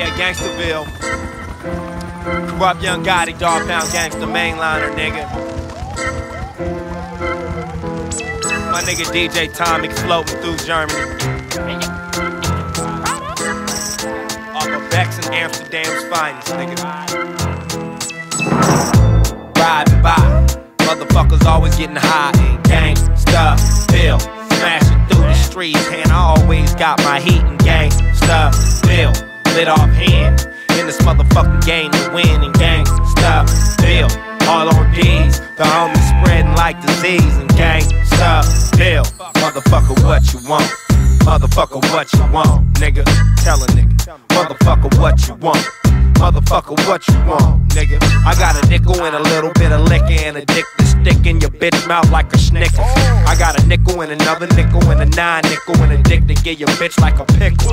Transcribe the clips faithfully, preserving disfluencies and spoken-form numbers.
there at Ganxtaville. Kurupt, Young Gotti, Dog Pound, Gangsta, Mainliner, nigga. My nigga D J Tommy floating through Germany. Off of Bex and Amsterdam's finest, nigga. Riding by, motherfuckers always getting high in Ganxtaville. Smashing through the streets, and I always got my heat in Ganxtaville. Lit off hand in this motherfucking game to win in Ganxtaville. All on D's, the homies spreading like disease in Ganxtaville. Motherfucker, what you want? Motherfucker, what you want, nigga? Tell a nigga. Motherfucker, what you want? Motherfucker, what you want, nigga? I got a nickel and a little bit of liquor and a dick to stick in your bitch mouth like a snicker. I got a nickel and another nickel and a nine nickel and a dick to get your bitch like a pickle.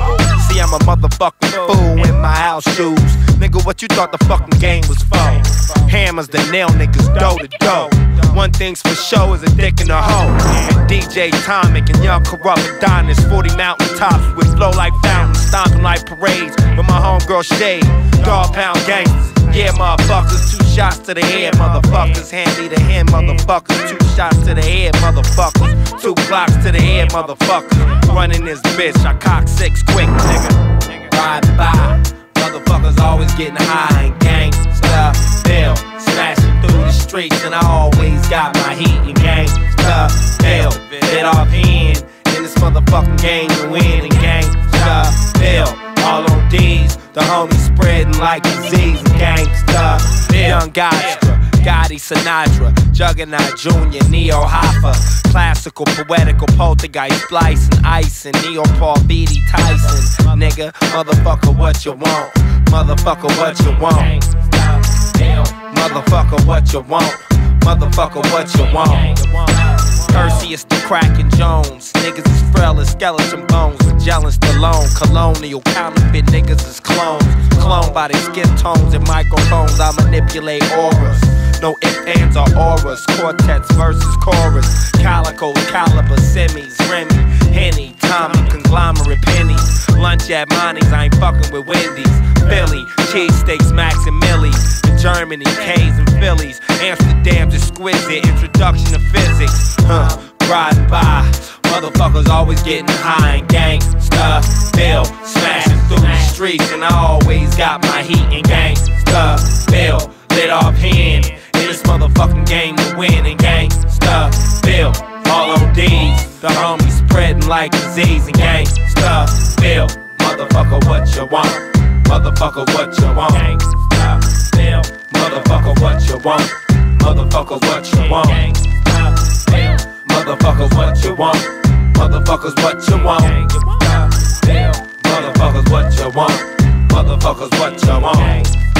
See, I'm a motherfucking fool in my house shoes. Nigga, what you thought the fucking game was for? Hammers to nail niggas door to door. One thing's for sure is a dick in a hole. And D J Tomic and Young Kurupt Adonis, forty mountain tops with flow like fountains, stomping like parades with my homegirl Shay. Dog Pound gangsters, yeah, motherfuckers. Two shots to the head, motherfuckers. Hand me the hand, motherfuckers. Two shots to the head, motherfuckers. Two blocks to the head, motherfuckers. Running this bitch, I cock six quick, nigga. Riding by, motherfuckers always getting high in Ganxtaville. Smashing through the streets, and I always got my heat in Ganxtaville. Lit off hand in this motherfucking game to win in Ganxtaville. All on D's, the homies spreading like disease. Ganxtaville, Young Godstra, Gotti Sinatra, Juggernaut Junior, Neo Hopper, classical, poetical, poltergeist, splicing, icing, Neo Paul Beatty Tyson. Nigga, motherfucker, what you want? Motherfucker, what you want? Motherfucker, what you want? Motherfucker, what you want? Cursiest to crackin' Jones. Niggas is frail as skeleton bones. Magellan Stallone, colonial, counterfeit niggas is clones. Cloned by their skin tones and microphones. I manipulate auras. No ifs, ands, or auras. Quartets versus chorus. Calicos, caliber, semis, Remy, Henny, Tommy, conglomerate pennies. Lunch at Monty's, I ain't fucking with Wendy's. Philly, cheesesteaks, Max and Millie's. In Germany, K's and Phillies. Amsterdam's exquisite, introduction to physics. Huh, riding by, motherfuckers always getting high in Ganxtaville. Smashing through the streets, and I always got my heat in Ganxtaville. Lit off hand in this motherfucking game to win in Ganxtaville. All on D's, the homies spreading like disease in Ganxtaville. Motherfucker, what you want? Motherfucker, what you want? Ganxtaville. Motherfucker, what you want? Motherfucker, what you want? Ganxtaville. Motherfuckers, what you want? Motherfuckers, what you want? Motherfuckers, what you want? Motherfuckers, what you want?